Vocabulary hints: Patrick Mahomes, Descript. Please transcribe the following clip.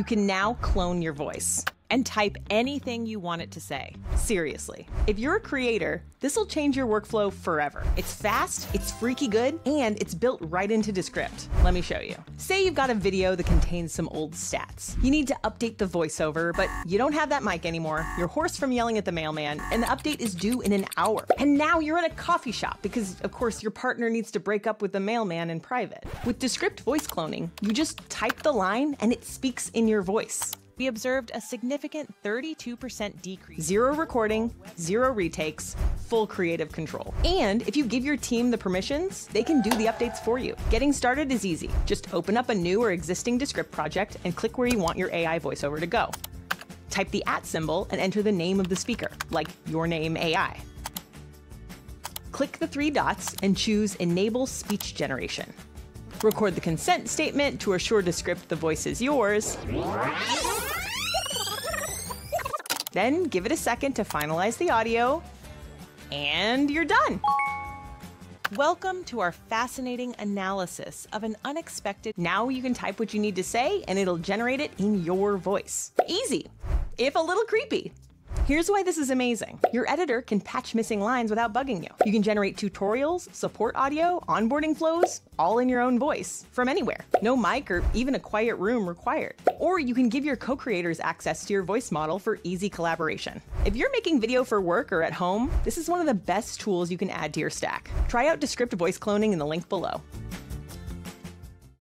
You can now clone your voice and type anything you want it to say. Seriously. If you're a creator, this'll change your workflow forever. It's fast, it's freaky good, and it's built right into Descript. Let me show you. Say you've got a video that contains some old stats. You need to update the voiceover, but you don't have that mic anymore, you're hoarse from yelling at the mailman, and the update is due in an hour. And now you're at a coffee shop because, of course, your partner needs to break up with the mailman in private. With Descript voice cloning, you just type the line and it speaks in your voice. We observed a significant 32% decrease. Zero recording, zero retakes, full creative control. And if you give your team the permissions, they can do the updates for you. Getting started is easy. Just open up a new or existing Descript project and click where you want your AI voiceover to go. Type the @ symbol and enter the name of the speaker, like your name AI. Click the 3 dots and choose Enable Speech Generation. Record the consent statement to assure Descript the voice is yours. Then give it a second to finalize the audio, and you're done. Welcome to our fascinating analysis of an unexpected. Now you can type what you need to say and it'll generate it in your voice. Easy, if a little creepy. Here's why this is amazing. Your editor can patch missing lines without bugging you. You can generate tutorials, support audio, onboarding flows, all in your own voice, from anywhere. No mic or even a quiet room required. Or you can give your co-creators access to your voice model for easy collaboration. If you're making video for work or at home, this is one of the best tools you can add to your stack. Try out Descript voice cloning in the link below.